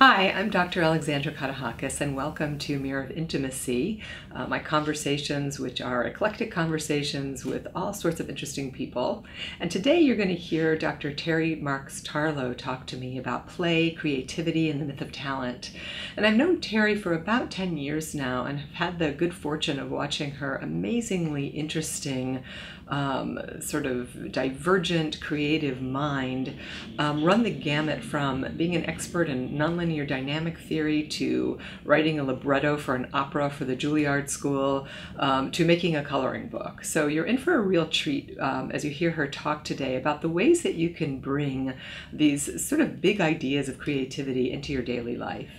Hi, I'm Dr. Alexandra Katehakis, and welcome to Mirror of Intimacy, my conversations, which are eclectic conversations with all sorts of interesting people. And today you're going to hear Dr. Terry Marks-Tarlow talk to me about play, creativity, and the myth of talent. And I've known Terry for about 10 years now and have had the good fortune of watching her amazingly interesting, sort of divergent, creative mind run the gamut from being an expert in nonlinear dynamic theory to writing a libretto for an opera for the Juilliard School to making a coloring book. So you're in for a real treat as you hear her talk today about the ways that you can bring these sort of big ideas of creativity into your daily life.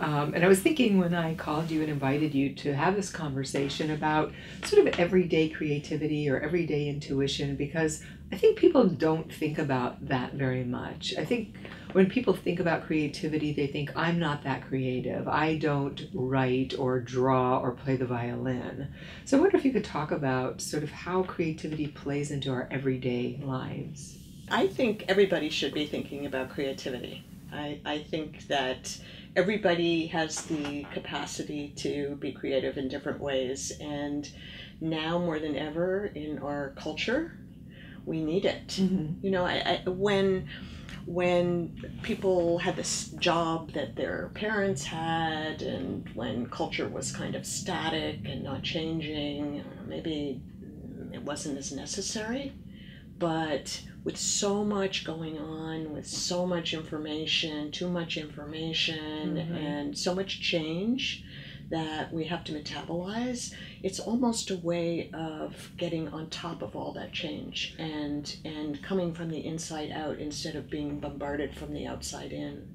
And I was thinking when I called you and invited you to have this conversation about sort of everyday creativity or everyday intuition, because I think people don't think about that very much. I think when people think about creativity, they think, I'm not that creative. I don't write or draw or play the violin. So I wonder if you could talk about sort of how creativity plays into our everyday lives. I think everybody should be thinking about creativity. I think that everybody has the capacity to be creative in different ways. And now more than ever in our culture, we need it. Mm-hmm. You know, when people had this job that their parents had, and when culture was kind of static and not changing, maybe it wasn't as necessary. But with so much going on, with so much information, too much information, mm-hmm. and so much change that we have to metabolize, it's almost a way of getting on top of all that change and coming from the inside out instead of being bombarded from the outside in.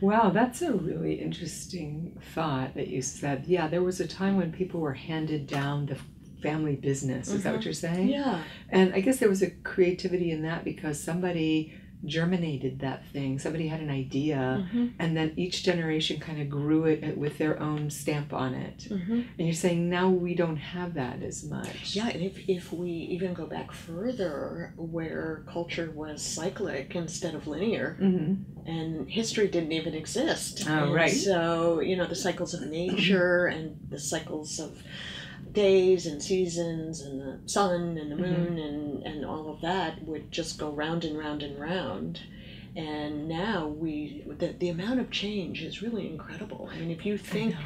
Wow, that's a really interesting thought that you said. Yeah, there was a time when people were handed down the family business. Is mm-hmm. that what you're saying? Yeah. And I guess there was a creativity in that because somebody germinated that thing. Somebody had an idea, mm-hmm. and then each generation kind of grew it with their own stamp on it. Mm-hmm. And you're saying now we don't have that as much. Yeah, and if we even go back further, where culture was cyclic instead of linear, mm-hmm. and history didn't even exist. Oh, right. So, you know, the cycles of nature and the cycles of days and seasons and the sun and the moon, mm-hmm. and all of that would just go round and round and round. And now the amount of change is really incredible. I mean, if you think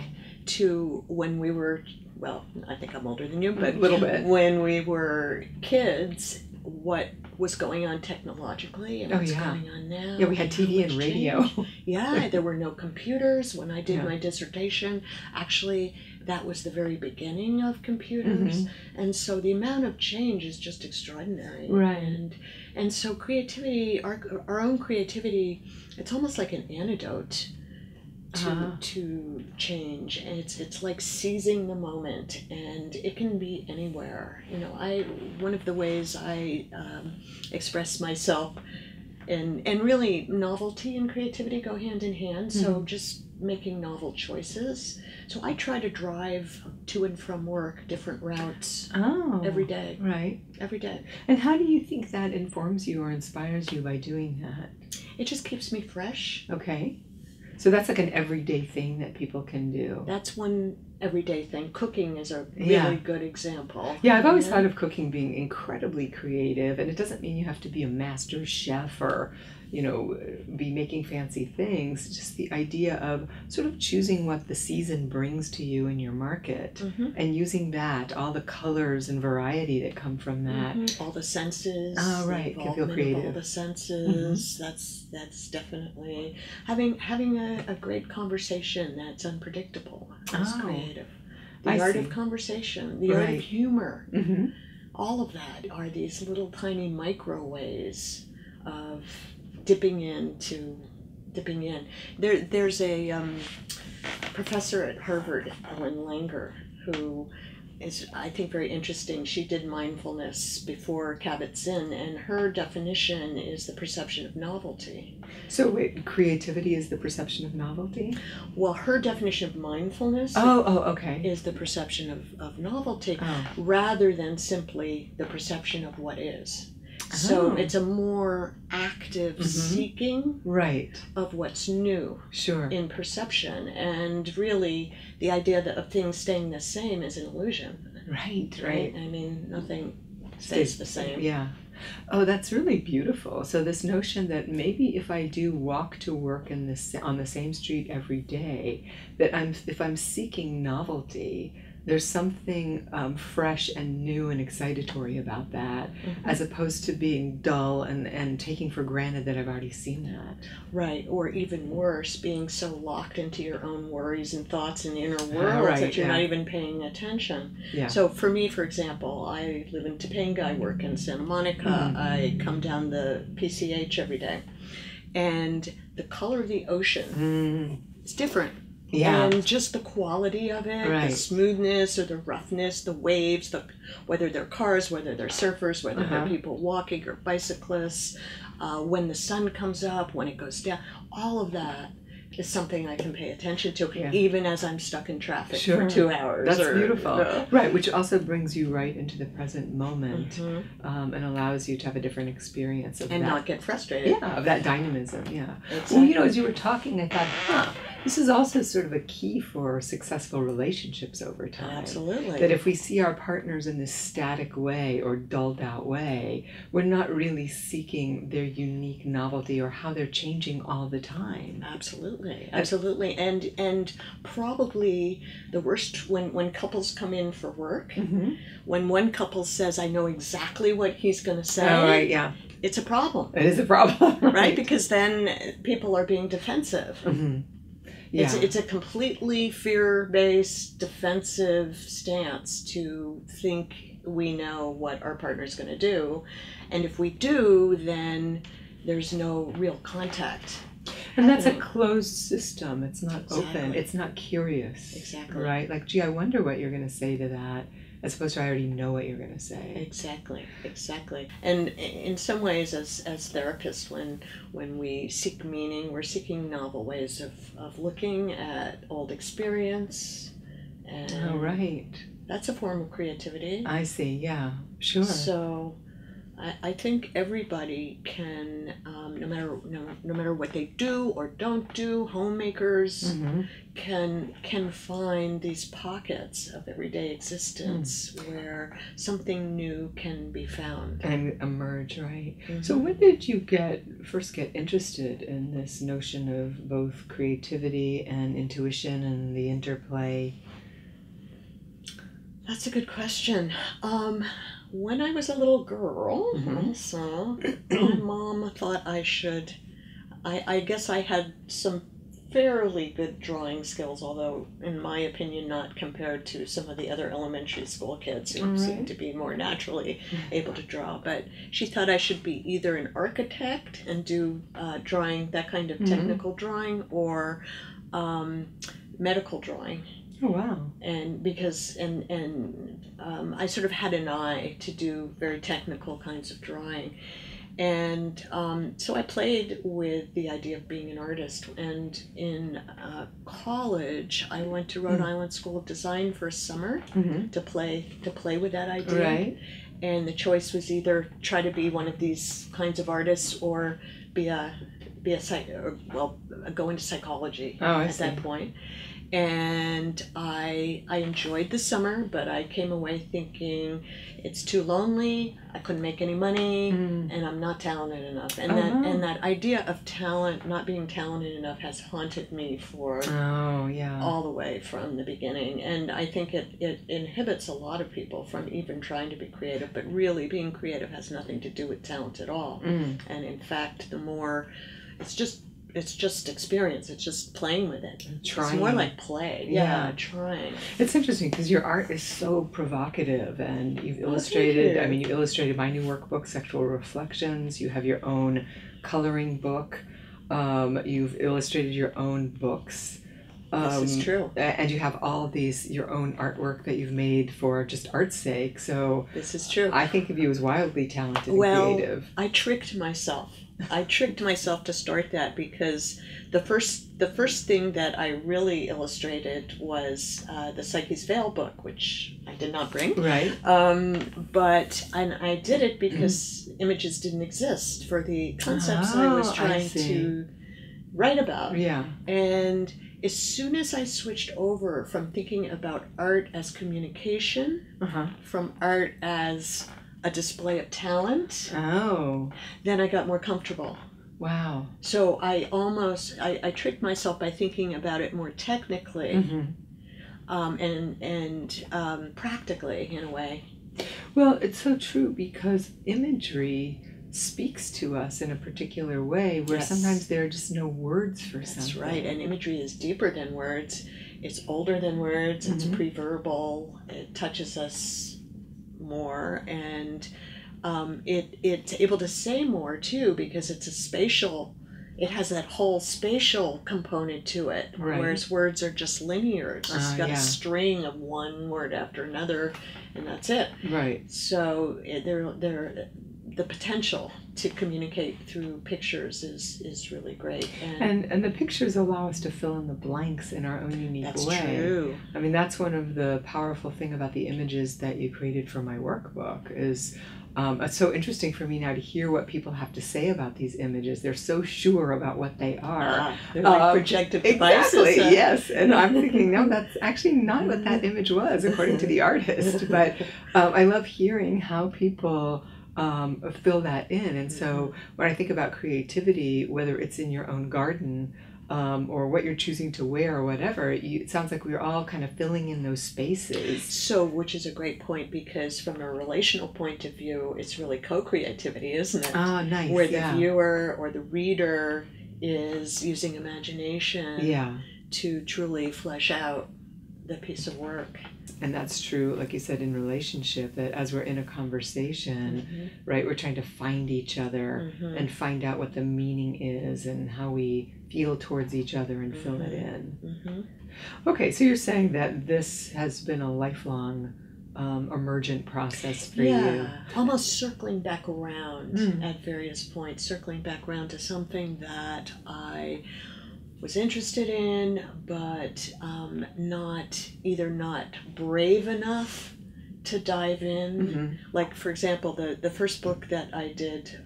to when we were, well, I think I'm older than you, but a little bit, when we were kids, what was going on technologically and what's going on now. Yeah, we had TV and radio. Yeah, there were no computers. When I did my dissertation, actually, that was the very beginning of computers. Mm-hmm. And so the amount of change is just extraordinary. Right. And so creativity, our own creativity, it's almost like an antidote to change. And it's like seizing the moment, and it can be anywhere. You know, one of the ways I express myself and really novelty and creativity go hand in hand. Mm-hmm. So just making novel choices. So I try to drive to and from work different routes every day. Right. Every day. And how do you think that informs you or inspires you by doing that? It just keeps me fresh. Okay. So that's like an everyday thing that people can do. That's one everyday thing. Cooking is a really good example. Yeah, I've always thought of cooking being incredibly creative, and it doesn't mean you have to be a master chef or, you know, be making fancy things. Just the idea of sort of choosing what the season brings to you in your market, mm-hmm. and using that, all the colors and variety that come from that. Mm-hmm. All the senses. Oh, right. Can feel creative. All the senses. Mm-hmm. That's definitely having a great conversation that's unpredictable. That's creative. The art of conversation, the art of humor, mm-hmm. all of that are these little tiny micro ways of dipping in. There's a professor at Harvard, Ellen Langer, who is, I think, very interesting. She did mindfulness before Kabat-Zinn, and her definition is the perception of novelty. So wait, creativity is the perception of novelty? Well, her definition of mindfulness is the perception of novelty rather than simply the perception of what is. So it's a more active seeking of what's new in perception. And really, the idea that of things staying the same is an illusion. Right. I mean, nothing stays the same. Yeah. Oh, that's really beautiful. So this notion that maybe if I do walk to work in this, on the same street every day, that if I'm seeking novelty, there's something fresh and new and excitatory about that, as opposed to being dull and taking for granted that I've already seen that. Right, or even worse, being so locked into your own worries and thoughts and inner worlds that you're not even paying attention. Yeah. So for me, for example, I live in Topanga, I work in Santa Monica, I come down the PCH every day, and the color of the ocean is different. Yeah. And just the quality of it, the smoothness or the roughness, the waves, the whether they're cars, whether they're surfers, whether they're people walking or bicyclists, when the sun comes up, when it goes down, all of that is something I can pay attention to, even as I'm stuck in traffic for 2 hours. That's beautiful. Right, which also brings you right into the present moment and allows you to have a different experience of and not get frustrated. Yeah, of that dynamism, Exactly. Well, you know, as you were talking, I thought, this is also sort of a key for successful relationships over time. Absolutely. That if we see our partners in this static way or dulled out way, we're not really seeking their unique novelty or how they're changing all the time. Absolutely. Absolutely. And probably the worst when couples come in for work, when one couple says, I know exactly what he's going to say. Oh, right, yeah. It's a problem. It is a problem. Right? Because then people are being defensive. Yeah. It's a completely fear-based, defensive stance to think we know what our partner's going to do. And if we do, then there's no real contact. And that's a closed system. It's not open. It's not curious. Exactly. Right? Like, gee, I wonder what you're going to say to that, as opposed to I already know what you're going to say. Exactly, exactly. And in some ways, as therapists, when we seek meaning, we're seeking novel ways of looking at old experience. And that's a form of creativity. I see, yeah, sure. So I think everybody can, no matter what they do or don't do, homemakers can find these pockets of everyday existence where something new can be found and emerge. So when did you first get interested in this notion of both creativity and intuition and the interplay? That's a good question. When I was a little girl, so my mom thought I should, I guess I had some fairly good drawing skills, although in my opinion not compared to some of the other elementary school kids who seemed to be more naturally able to draw, but she thought I should be either an architect and do drawing, that kind of technical drawing, or medical drawing. Oh, wow. And because I sort of had an eye to do very technical kinds of drawing. And so I played with the idea of being an artist. And in college, I went to Rhode Island School of Design for a summer to play with that idea. Right. And the choice was either try to be one of these kinds of artists or go into psychology that point. And I enjoyed the summer, but I came away thinking it's too lonely, I couldn't make any money, and I'm not talented enough. And that idea of talent, not being talented enough, has haunted me for all the way from the beginning. And I think it inhibits a lot of people from even trying to be creative, but really being creative has nothing to do with talent at all. And in fact, the more, it's just experience. It's just playing with it. Trying. It's more like play. Yeah, trying. It's interesting because your art is so provocative, and you've illustrated. I mean, you illustrated my new workbook, Sexual Reflections. You have your own coloring book. You've illustrated your own books. This is true. And you have all these, your own artwork that you've made for just art's sake. So this is true. I think of you as wildly talented and creative. I tricked myself. I tricked myself to start that because the first thing that I really illustrated was the Psyche's Veil book, which I did not bring. Right. And I did it because images didn't exist for the concepts I was trying to write about. Yeah. And as soon as I switched over from thinking about art as communication, from art as a display of talent, then I got more comfortable. Wow. So I tricked myself by thinking about it more technically and practically, in a way. Well, it's so true because imagery speaks to us in a particular way where sometimes there are just no words for something. That's right, and imagery is deeper than words. It's older than words, it's pre-verbal, it touches us more, and it's able to say more too because it's a spatial, it has that whole spatial component to it, whereas words are just linear. It's just got a string of one word after another and that's it. Right. So the potential to communicate through pictures is really great. And the pictures allow us to fill in the blanks in our own unique way. That's true. I mean, that's one of the powerful thing about the images that you created for my workbook is it's so interesting for me now to hear what people have to say about these images. They're so sure about what they are. They're like projective devices. Exactly, yes. And I'm thinking, no, that's actually not what that image was according to the artist. But I love hearing how people fill that in. And so when I think about creativity, whether it's in your own garden or what you're choosing to wear or whatever, it sounds like we're all kind of filling in those spaces. So, which is a great point because from a relational point of view, it's really co-creativity, isn't it? Oh, nice. Where the viewer or the reader is using imagination to truly flesh out the piece of work. And that's true, like you said, in relationship, that as we're in a conversation, right, we're trying to find each other and find out what the meaning is and how we feel towards each other and fill it in. Okay, so you're saying that this has been a lifelong emergent process for you. Almost circling back around at various points, circling back around to something that I was interested in, but either not brave enough to dive in. Like, for example, the first book that I did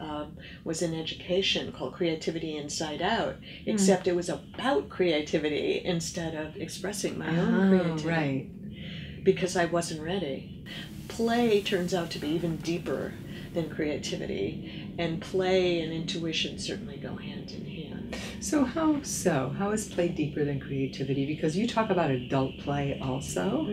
was in education called Creativity Inside Out, except it was about creativity instead of expressing my own creativity. Right. Because I wasn't ready. Play turns out to be even deeper than creativity, and play and intuition certainly go hand in hand. So how is play deeper than creativity? Because you talk about adult play also.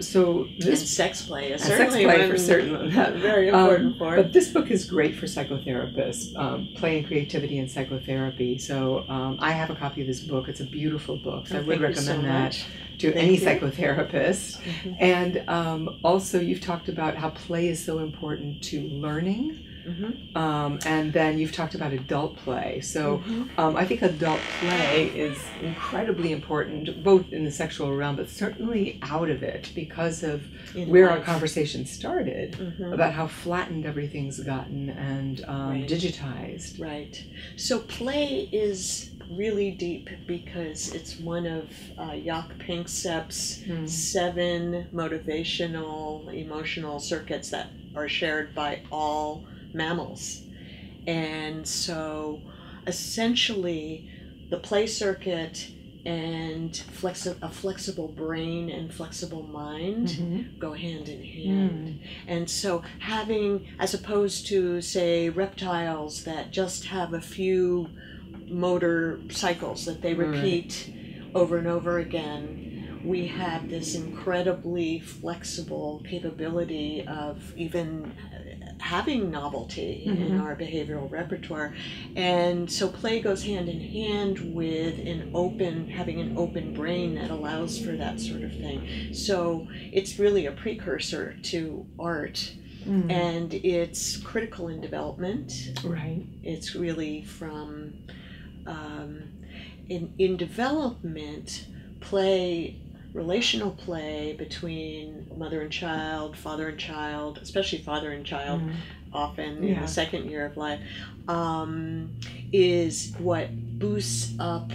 So this and sex play is certainly sex play for certain, very important part. But this book is great for psychotherapists. Play and Creativity and Psychotherapy. So I have a copy of this book. It's a beautiful book. So I would recommend that to any psychotherapist. And also you've talked about how play is so important to learning. And then you've talked about adult play. So I think adult play is incredibly important, both in the sexual realm, but certainly out of it because of where our conversation started about how flattened everything's gotten and digitized. Right. So play is really deep because it's one of Jak Pinksep's 7 motivational, emotional circuits that are shared by all mammals. And so essentially the play circuit and a flexible brain and flexible mind go hand in hand. And so having, as opposed to say reptiles that just have a few motor cycles that they repeat over and over again, we have this incredibly flexible capability of even having novelty in our behavioral repertoire. And so play goes hand in hand with having an open brain that allows for that sort of thing. So it's really a precursor to art. And it's critical in development. Right. It's really from in development, play, relational play between mother and child, father and child, especially father and child, often in the second year of life, is what boosts up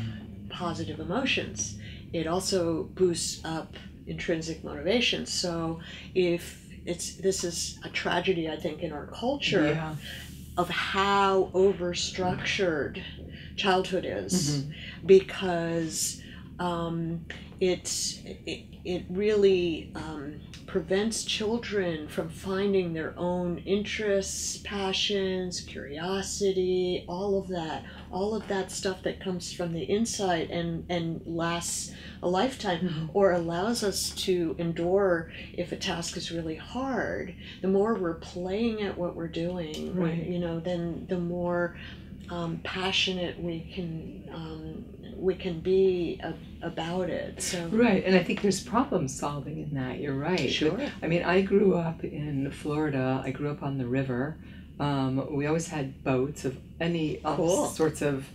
positive emotions. It also boosts up intrinsic motivation. So if it's, this is a tragedy, I think, in our culture of how over-structured childhood is, because it really prevents children from finding their own interests, passions, curiosity, all of that stuff that comes from the inside and lasts a lifetime, or allows us to endure if a task is really hard. The more we're playing at what we're doing, you know, then the more passionate we can be about it. So. Right, and I think there's problem solving in that, you're right. Sure. But, I mean, I grew up in Florida, I grew up on the river. We always had boats of any sorts of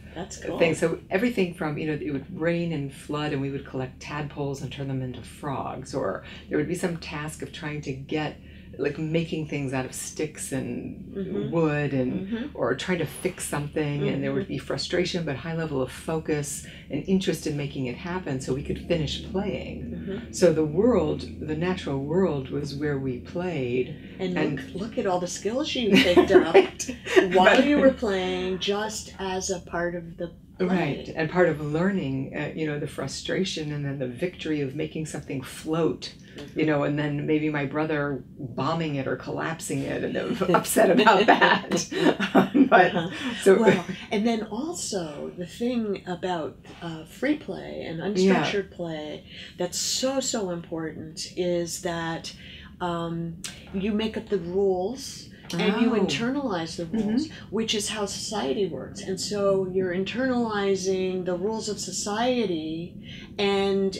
things. So everything from, you know, it would rain and flood and we would collect tadpoles and turn them into frogs, or there would be some task of trying to get, like making things out of sticks and wood, and or trying to fix something, and there would be frustration but high level of focus and interest in making it happen so we could finish playing. So the world, the natural world, was where we played. And look at all the skills you picked up while you were playing, just as a part of the play. Right, and part of learning, you know, the frustration and then the victory of making something float. You know, and then maybe my brother bombing it or collapsing it, and they're upset about that. Well, and then also the thing about free play and unstructured play that's so important is that you make up the rules. And you internalize the rules, which is how society works. And so you're internalizing the rules of society, and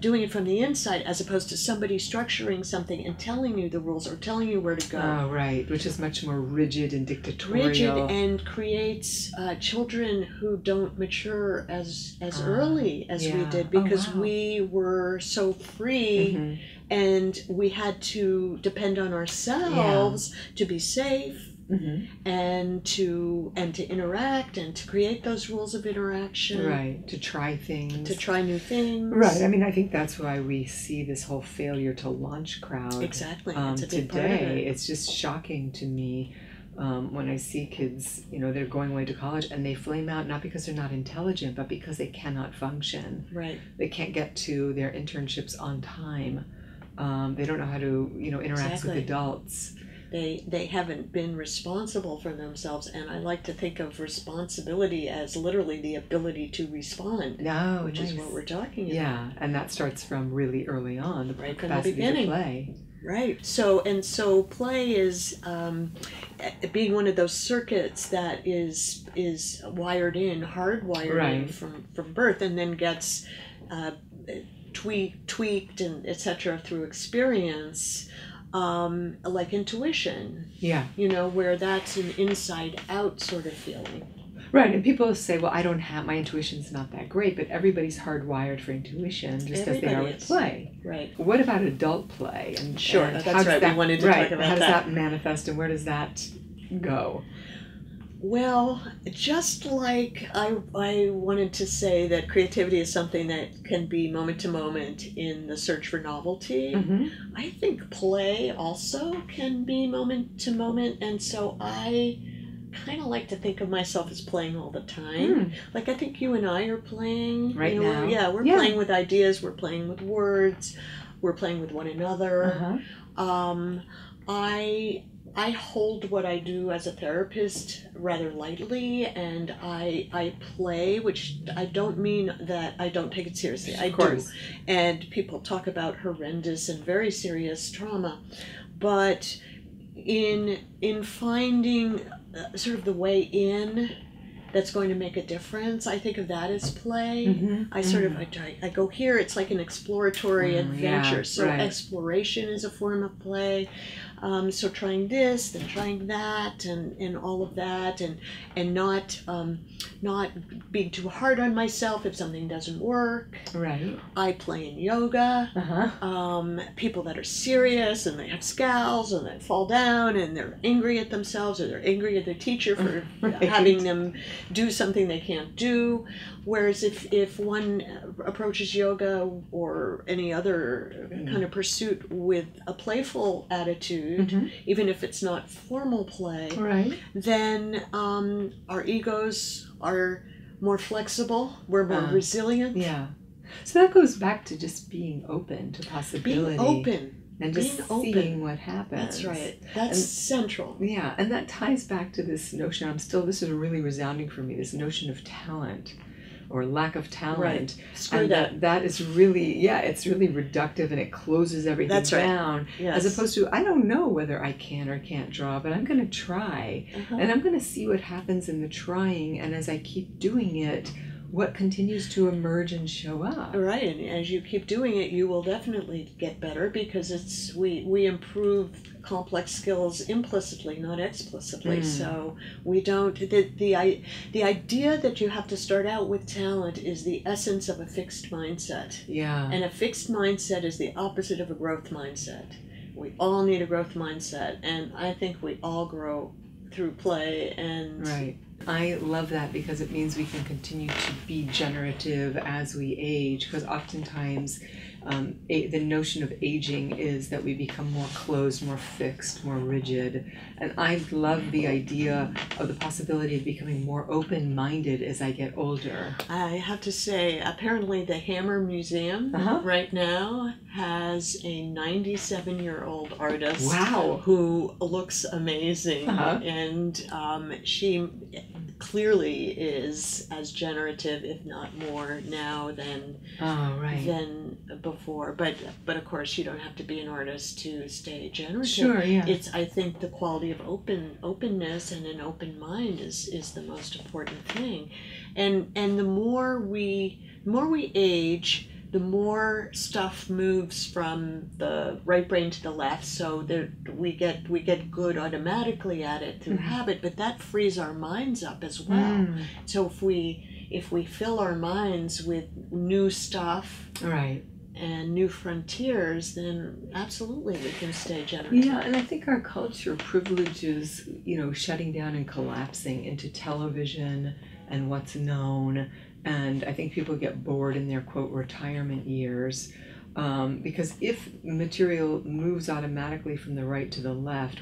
doing it from the inside, as opposed to somebody structuring something and telling you the rules or telling you where to go. Oh, right, which is much more rigid and dictatorial. Rigid, and creates children who don't mature as early as we did, because we were so free. And we had to depend on ourselves to be safe, and to interact and to create those rules of interaction. Right, to try things. To try new things. Right, I mean, I think that's why we see this whole failure to launch crowd. Exactly, it's a big part of it. It's just shocking to me when I see kids, you know, they're going away to college and they flame out, not because they're not intelligent, but because they cannot function. Right. They can't get to their internships on time. They don't know how to, you know, interact with adults. They haven't been responsible for themselves, and I like to think of responsibility as literally the ability to respond, which is what we're talking about. Yeah, and that starts from really early on, the capacity from the beginning. To play. Right. So play is being one of those circuits that is wired in, hardwired in from birth, and then gets tweaked and etc. through experience, like intuition. Yeah. You know, where that's an inside out sort of feeling. Right, and people say, well, I don't have, my intuition's not that great, but everybody's hardwired for intuition, just as they are with play. Right. What about adult play? And, and that's right, we wanted to talk about that. How does that manifest, and where does that go? Well, just like I wanted to say that creativity is something that can be moment to moment in the search for novelty, I think play also can be moment to moment, and so I kind of like to think of myself as playing all the time. Like I think you and I are playing. Right, you know, now. We're playing with ideas, we're playing with words, we're playing with one another. I hold what I do as a therapist rather lightly, and I play, which I don't mean that I don't take it seriously. I do. And people talk about horrendous and very serious trauma. But in finding sort of the way in that's going to make a difference, I think of that as play. I sort of, I go here, it's like an exploratory adventure. So exploration is a form of play. So trying this, then trying that, and all of that, and not being too hard on myself if something doesn't work. Right. I play in yoga. Uh-huh. People that are serious and they have scowls and they fall down and they're angry at themselves or they're angry at their teacher for right. having them do something they can't do. Whereas if one approaches yoga or any other kind of pursuit with a playful attitude, mm-hmm. even if it's not formal play, right. then our egos are more flexible, we're more resilient. Yeah. So that goes back to just being open to possibility. Being open. And just seeing what happens. That's right. That's central. Yeah. And that ties back to this notion, this is really resounding for me, this notion of talent. Or lack of talent, right. And that is really, yeah, it's really reductive, and it closes everything That's down. Right. Yes. As opposed to, I don't know whether I can or can't draw, but I'm going to try, uh-huh. and I'm going to see what happens in the trying. And as I keep doing it, what continues to emerge and show up. Right, and as you keep doing it, you will definitely get better, because it's we improve complex skills implicitly, not explicitly. Mm. So we don't the idea that you have to start out with talent is the essence of a fixed mindset. Yeah. And a fixed mindset is the opposite of a growth mindset. We all need a growth mindset, and I think we all grow through play and right. I love that, because it means we can continue to be generative as we age, because oftentimes the notion of aging is that we become more closed, more fixed, more rigid. And I love the idea of the possibility of becoming more open-minded as I get older. I have to say, apparently the Hammer Museum uh-huh. right now has a 97-year-old artist wow. who looks amazing. Uh-huh. And she clearly is as generative, if not more, now than before. But of course, you don't have to be an artist to stay generative. Sure, yeah. It's, I think, the quality of openness and an open mind is the most important thing. And the more we age, the more stuff moves from the right brain to the left, so that we get good automatically at it through mm-hmm. habit, but that frees our minds up as well. Mm. So if we fill our minds with new stuff, right. and new frontiers, then absolutely we can stay generative. Yeah, and I think our culture privileges, shutting down and collapsing into television and what's known. And I think people get bored in their, quote, retirement years, because if material moves automatically from the right to the left,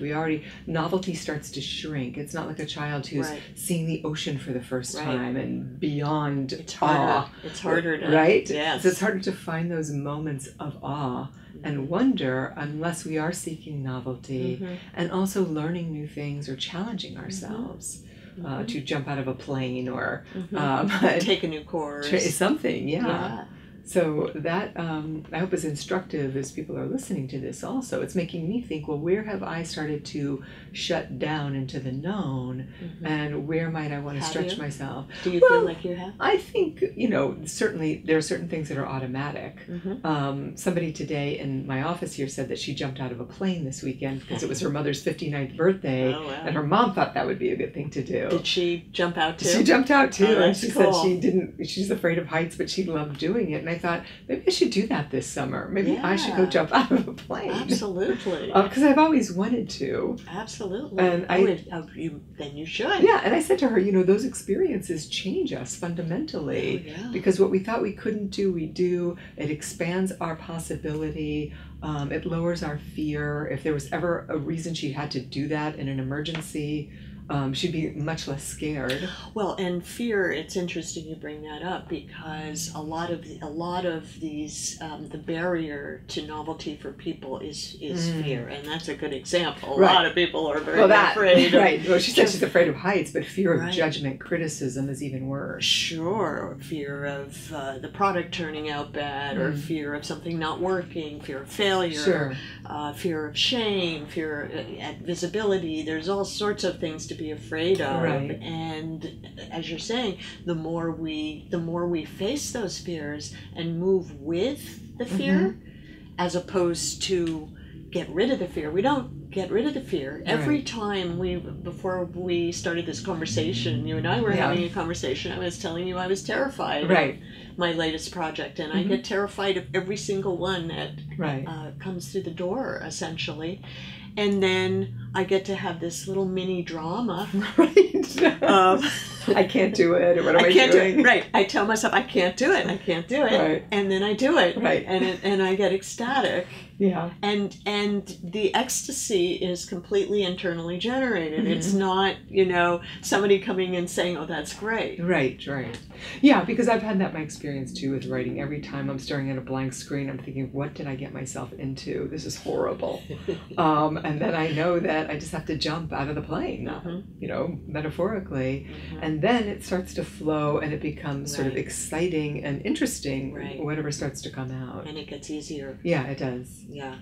novelty starts to shrink. It's not like a child who's right. seeing the ocean for the first right. time and beyond awe. It's harder to... Right? Yes. So it's harder to find those moments of awe and wonder, unless we are seeking novelty mm-hmm. and also learning new things or challenging ourselves. Mm-hmm. Mm-hmm. To jump out of a plane or mm-hmm. Take a new course. Something, yeah. yeah. So that, I hope, is instructive as people are listening to this also. It's making me think, well, where have I started to shut down into the known, mm-hmm. and where might I want to stretch myself? Do you feel like you have? I think, certainly there are certain things that are automatic. Mm-hmm. Somebody today in my office here said that she jumped out of a plane this weekend because it was her mother's 59th birthday, oh, wow. and her mom thought that would be a good thing to do. Did she jump out too? She jumped out too, oh, and she said she's afraid of heights, but she loved doing it. And I thought, maybe I should do that this summer. Maybe yeah. I should go jump out of a plane. Absolutely. Because I've always wanted to. Absolutely. And then you should. Yeah, and I said to her, those experiences change us fundamentally. Oh, yeah. Because what we thought we couldn't do, we do. It expands our possibility. It lowers our fear. If there was ever a reason she had to do that in an emergency, she'd be much less scared. Well, and fear, it's interesting you bring that up, because a lot of these, the barrier to novelty for people is fear, and that's a good example. Right. A lot of people are very afraid. Right. Well, she said she's afraid of heights, but fear of right. judgment, criticism is even worse. Sure. Or fear of the product turning out bad, or fear of something not working, fear of failure, sure. Fear of shame, fear at visibility. There's all sorts of things to be afraid of, right. and as you're saying, the more we face those fears and move with the fear, mm-hmm. as opposed to get rid of the fear. We don't get rid of the fear. Right. Every time before we started this conversation, you and I were having a conversation, I was telling you I was terrified of my latest project, and I get terrified of every single one that comes through the door, essentially. And then I get to have this little mini drama. Right. I can't do it, or what am I can't doing? Do it. Right. I tell myself, I can't do it, I can't do it. Right. And then I do it. Right. And I get ecstatic. Yeah. And the ecstasy is completely internally generated. It's not, you know, somebody coming in saying, oh, that's great. Right, right. Yeah, because I've had that my experience too with writing. Every time I'm staring at a blank screen, I'm thinking, what did I get myself into? This is horrible. And then I know that I just have to jump out of the plane, you know, metaphorically. And then it starts to flow and it becomes sort of exciting and interesting, whatever starts to come out. And it gets easier. Yeah, it does. Yeah.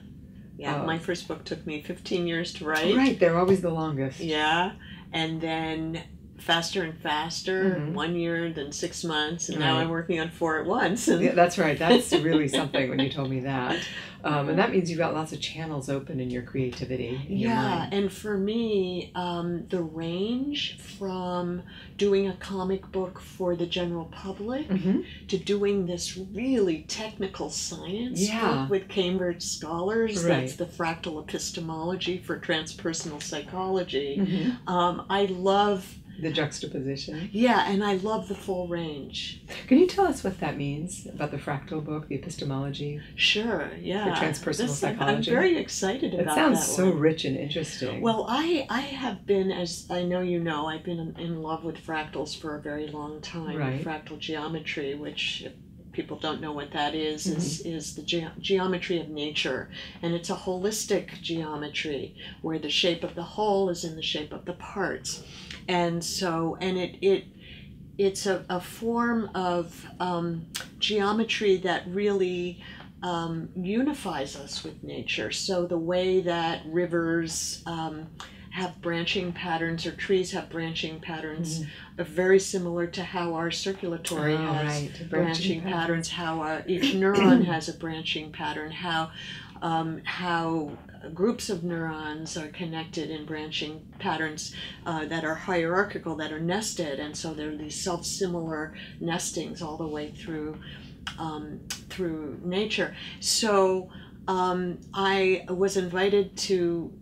Yeah. My first book took me 15 years to write. Right. They're always the longest. Yeah. And then faster and faster, 1 year, then 6 months, and now I'm working on 4 at once. And... Yeah, that's right. That's really something when you told me that. And that means you've got lots of channels open in your creativity. In your and for me, the range from doing a comic book for the general public to doing this really technical science book with Cambridge scholars, that's the Fractal Epistemology for Transpersonal Psychology. I love the juxtaposition. Yeah, and I love the full range. Can you tell us what that means about the Fractal book, the epistemology? Sure, yeah. For transpersonal psychology. I'm very excited about that. It sounds so rich and interesting. Well, I have been, as I know you know, I've been in love with fractals for a very long time. Right. Fractal geometry, which if people don't know what that is, is the geometry of nature. And it's a holistic geometry where the shape of the whole is in the shape of the parts. And so, and it's a form of geometry that really unifies us with nature. So the way that rivers have branching patterns, or trees have branching patterns, are very similar to how our circulatory has branching patterns, how our, each neuron has a branching pattern, how groups of neurons are connected in branching patterns that are hierarchical, that are nested, and so there are these self-similar nestings all the way through through nature. So I was invited to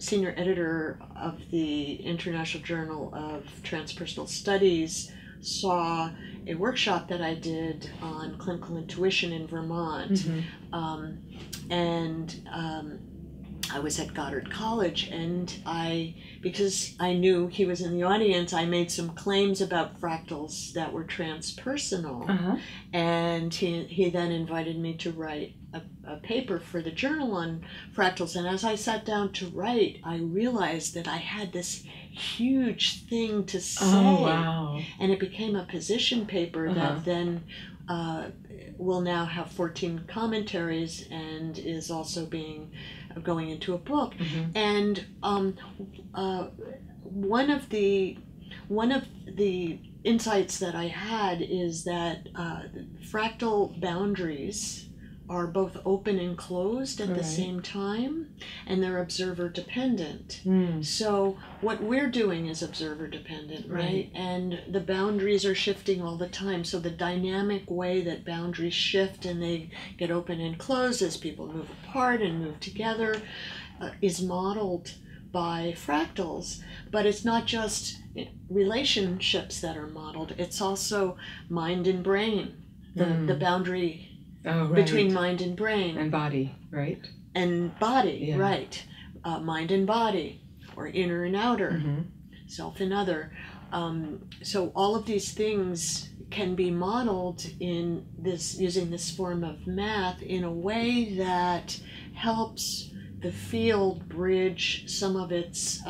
senior editor of the International Journal of Transpersonal Studies saw a workshop that I did on clinical intuition in Vermont. I was at Goddard College, and because I knew he was in the audience, I made some claims about fractals that were transpersonal, and he then invited me to write a paper for the journal on fractals. And as I sat down to write, I realized that I had this huge thing to say, and it became a position paper that then will now have 14 commentaries and is also going into a book. And one of the insights that I had is that fractal boundaries are both open and closed at the same time, and they're observer dependent. So what we're doing is observer dependent, right? And the boundaries are shifting all the time. So the dynamic way that boundaries shift and they get open and closed as people move apart and move together is modeled by fractals. But it's not just relationships that are modeled, it's also mind and brain, the boundary between mind and brain. And body, right? And body, right. Mind and body, or inner and outer, self and other. So all of these things can be modeled in this, using this form of math in a way that helps the field bridge some of its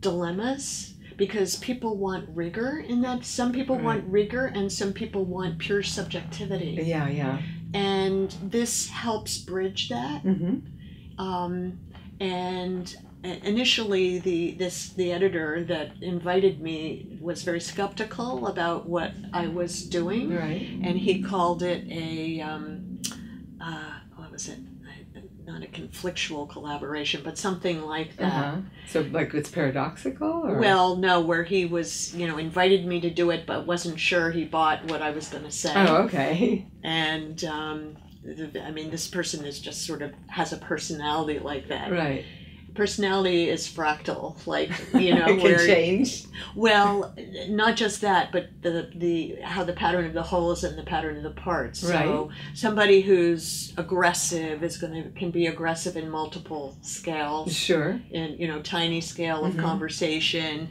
dilemmas. Because people want rigor in that. Some people want rigor and some people want pure subjectivity. Yeah, yeah. And this helps bridge that. And initially the editor that invited me was very skeptical about what I was doing. And he called it a, what was it? not a conflictual collaboration, but something like that. So like it's paradoxical? Or? Well, no, where he was, you know, invited me to do it, but wasn't sure he bought what I was going to say. Oh, okay. And, I mean, this person is just sort of has a personality like that. Right. Personality is fractal, like, you know, it can change. Well, not just that, but the how the pattern of the whole is in the pattern of the parts. Right. So somebody who's aggressive is can be aggressive in multiple scales. Sure. In, you know, tiny scale of conversation,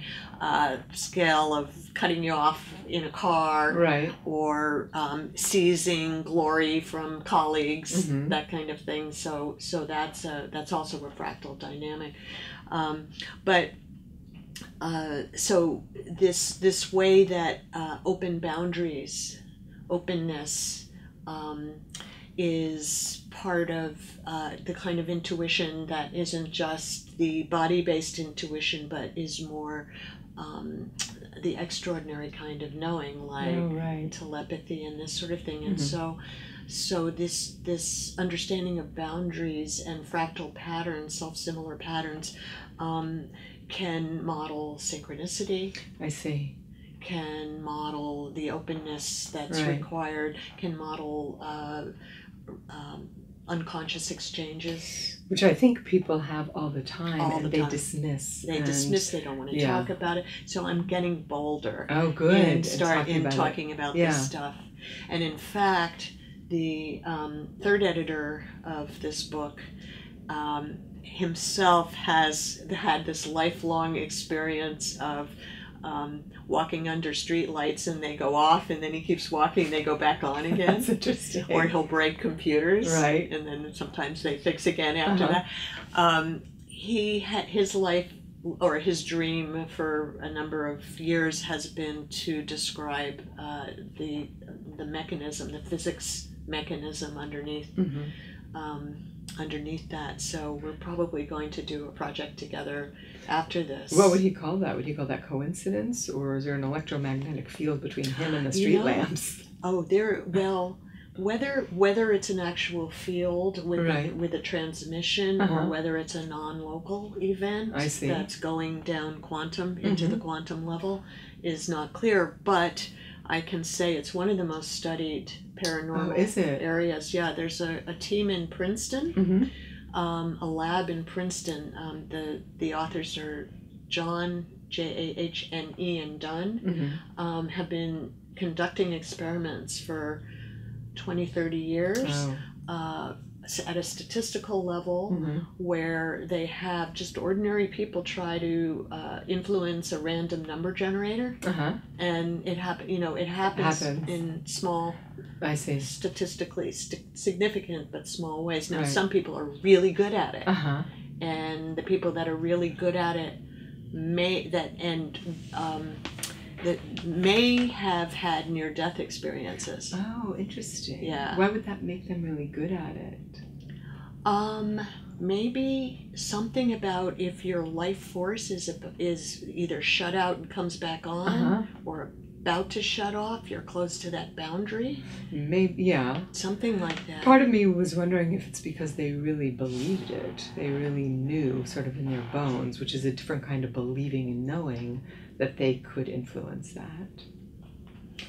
scale of cutting you off in a car, right, or seizing glory from colleagues, that kind of thing. So that's also a fractal dynamic. So this way that open boundaries, openness, is part of the kind of intuition that isn't just the body-based intuition, but is more the extraordinary kind of knowing, like telepathy and this sort of thing. And so this understanding of boundaries and fractal patterns, self-similar patterns, can model synchronicity. I see. Can model the openness that's required. Can model unconscious exchanges, which I think people have all the time, and they dismiss. They don't want to talk about it. So I'm getting bolder. Oh, good. And start talking about this stuff. And in fact, the third editor of this book himself has had this lifelong experience of walking under street lights, and they go off, and then he keeps walking, they go back on again. That's interesting. Or he'll break computers, right, and then sometimes they fix again after that. He had his life, or his dream for a number of years, has been to describe the mechanism, the physics mechanism underneath underneath that. So we're probably going to do a project together after this. What would he call that? Would he call that coincidence, or is there an electromagnetic field between him and the street lamps? Oh, there. Well, whether it's an actual field with a transmission, or whether it's a non-local event that's going down quantum into the quantum level, is not clear. But I can say it's one of the most studied paranormal areas. Yeah, there's a team in Princeton, a lab in Princeton. The authors are JAHN, J-A-H-N-E, and Dunn, have been conducting experiments for 20, 30 years at a statistical level, where they have just ordinary people try to influence a random number generator, and it happens in small, statistically significant but small ways. Now some people are really good at it, and the people that are really good at it may have had near-death experiences. Oh, interesting. Yeah. Why would that make them really good at it? Maybe something about if your life force is either shut out and comes back on, or about to shut off, you're close to that boundary. Maybe, yeah. Something like that. Part of me was wondering if it's because they really believed it. They really knew, sort of in their bones, which is a different kind of believing and knowing, that they could influence that.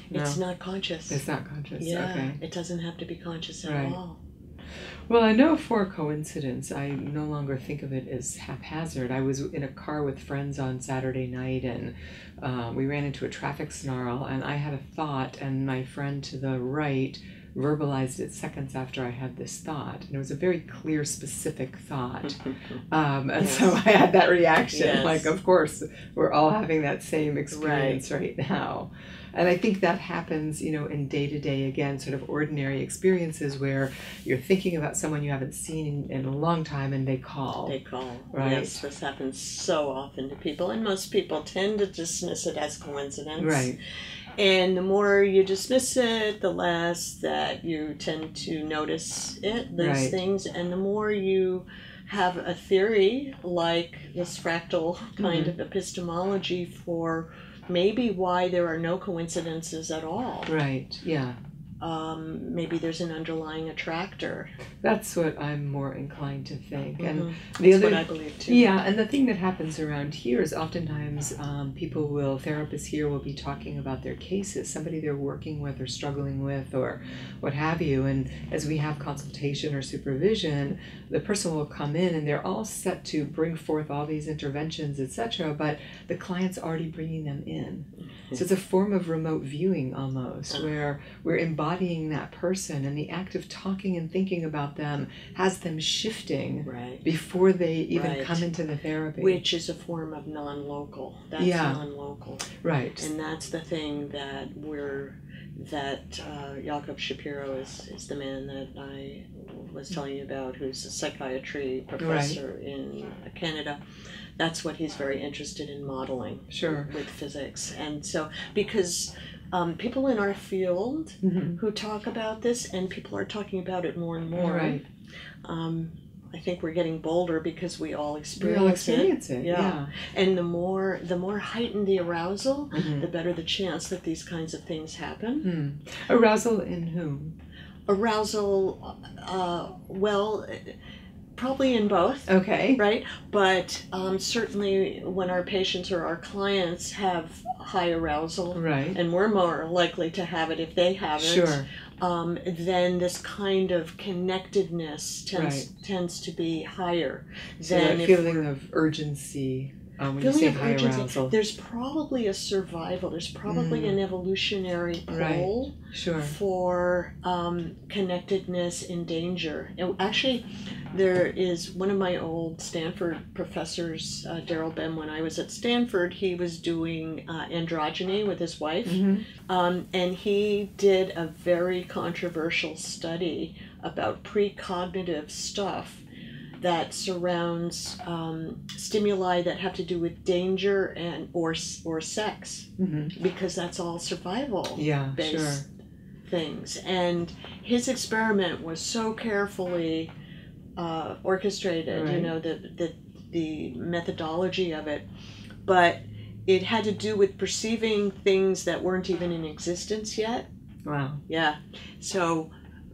No? It's not conscious. It's not conscious, It doesn't have to be conscious at all. Well, I know for coincidence, I no longer think of it as haphazard. I was in a car with friends on Saturday night, and we ran into a traffic snarl, and I had a thought, and my friend to the right verbalized it seconds after I had this thought. And it was a very clear, specific thought. So I had that reaction, like, of course, we're all having that same experience right now. And I think that happens, you know, in day-to-day, again, sort of ordinary experiences where you're thinking about someone you haven't seen in a long time, and they call. They call. Right. Yes, this happens so often to people, and most people tend to dismiss it as coincidence. Right. And the more you dismiss it, the less that you tend to notice it, those things, and the more you have a theory like this fractal kind of epistemology for maybe why there are no coincidences at all. Right, yeah. maybe there's an underlying attractor. That's what I'm more inclined to think. Mm-hmm. And that's what I believe too. Yeah, and the thing that happens around here is oftentimes people will, therapists here will be talking about their cases, somebody they're working with or struggling with or what have you. And as we have consultation or supervision, the person will come in and they're all set to bring forth all these interventions, etc., but the client's already bringing them in. Mm-hmm. So it's a form of remote viewing almost, where we're embodying that person, and the act of talking and thinking about them has them shifting before they even come into the therapy. Which is a form of non-local. That's non-local. Right. And that's the thing that we're, that Jacob Shapiro is the man that I was telling you about, who's a psychiatry professor in Canada. That's what he's very interested in modeling with physics. And so, because people in our field who talk about this, and people are talking about it more and more. Right. I think we're getting bolder because we all experience, it. Yeah. And the more heightened the arousal, the better the chance that these kinds of things happen. Arousal in whom? Arousal, well, probably in both. Okay. Right? But certainly when our patients or our clients have high arousal, and we're more likely to have it if they have it, then this kind of connectedness tends to be higher. So than that feeling of urgency. When you say high arousal, there's probably a survival, there's probably an evolutionary pull for connectedness in danger. And actually, there is one of my old Stanford professors, Daryl Bem, when I was at Stanford, he was doing androgyny with his wife, and he did a very controversial study about precognitive stuff that surrounds stimuli that have to do with danger and or sex, because that's all survival based things. And his experiment was so carefully orchestrated, you know, the methodology of it, but it had to do with perceiving things that weren't even in existence yet. Wow. Yeah. So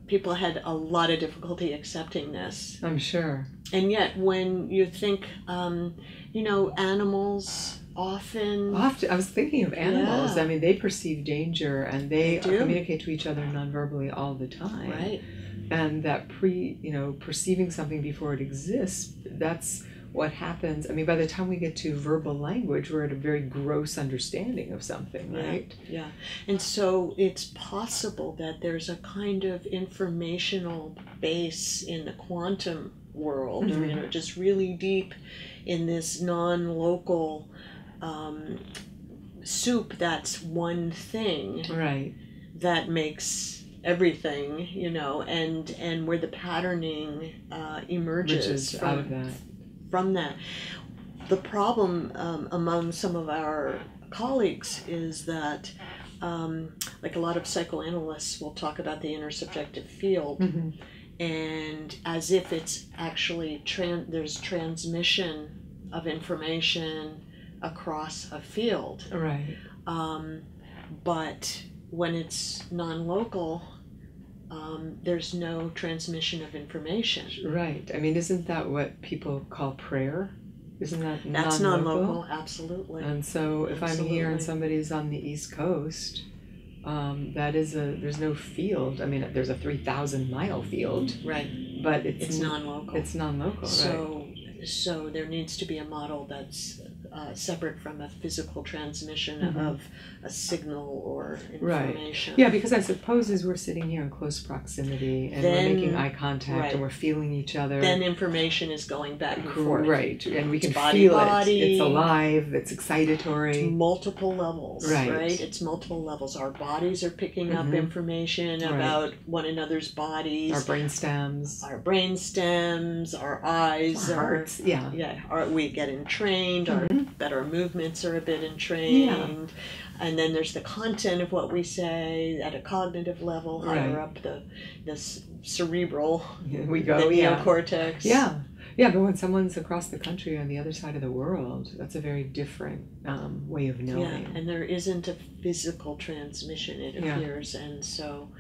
people had a lot of difficulty accepting this. I'm sure. And yet, when you think, you know, animals often. I was thinking of animals. I mean, they perceive danger, and they communicate to each other nonverbally all the time. Right. And that perceiving something before it exists, that's what happens. I mean, by the time we get to verbal language, we're at a very gross understanding of something, right? Yeah. And so it's possible that there's a kind of informational base in the quantum world, or, you know, just really deep in this non-local soup that's one thing that makes everything, you know, and where the patterning emerges from, out of that. From that. The problem among some of our colleagues is that, like a lot of psychoanalysts will talk about the intersubjective field, and as if it's actually, there's transmission of information across a field. Right. But when it's non-local, there's no transmission of information. Right. I mean, isn't that what people call prayer? Isn't that non-local? That's non-local, absolutely. And so if I'm here and somebody's on the East Coast, that is there's no field. I mean, there's a 3,000-mile field. Right. But it's non-local. It's non-local, So there needs to be a model that's separate from a physical transmission of a signal or information. Right. Yeah, because I suppose as we're sitting here in close proximity and we're making eye contact and we're feeling each other, then information is going back and forth. Right, and we can feel it. It's alive. It's excitatory. Multiple levels. Right. It's multiple levels. Our bodies are picking up information about one another's bodies. Our brain stems. Our eyes. Our hearts. We get entrained. That our movements are a bit entrained, and then there's the content of what we say at a cognitive level, higher up the cerebral, neocortex. Yeah. Yeah, but when someone's across the country on the other side of the world, that's a very different way of knowing. Yeah, and there isn't a physical transmission, it appears, and so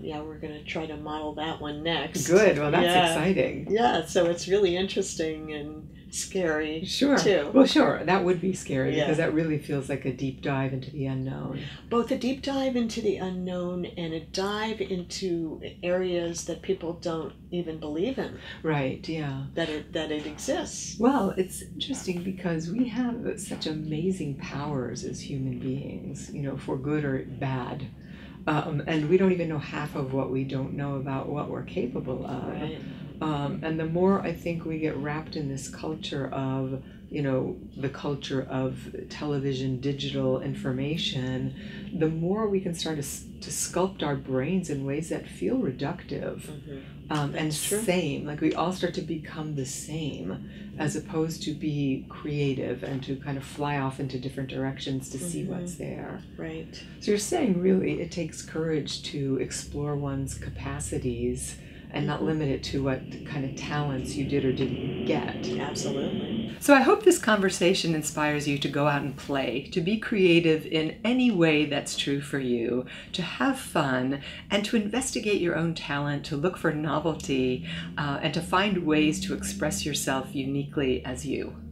yeah, we're going to try to model that one next. Good. Well, that's exciting. Yeah, so it's really interesting and scary, too. Well, sure, that would be scary because that really feels like a deep dive into the unknown. Both a deep dive into the unknown and a dive into areas that people don't even believe in. Right, yeah. That it exists. Well, it's interesting because we have such amazing powers as human beings, you know, for good or bad. And we don't even know half of what we don't know about what we're capable of. Right. And the more I think we get wrapped in this culture of, you know, the culture of television, digital information, the more we can start to sculpt our brains in ways that feel reductive and same. Like we all start to become the same as opposed to be creative and to kind of fly off into different directions to see what's there. Right. So you're saying really it takes courage to explore one's capacities and not limit it to what kind of talents you did or didn't get. Absolutely. So I hope this conversation inspires you to go out and play, to be creative in any way that's true for you, to have fun, and to investigate your own talent, to look for novelty, and to find ways to express yourself uniquely as you.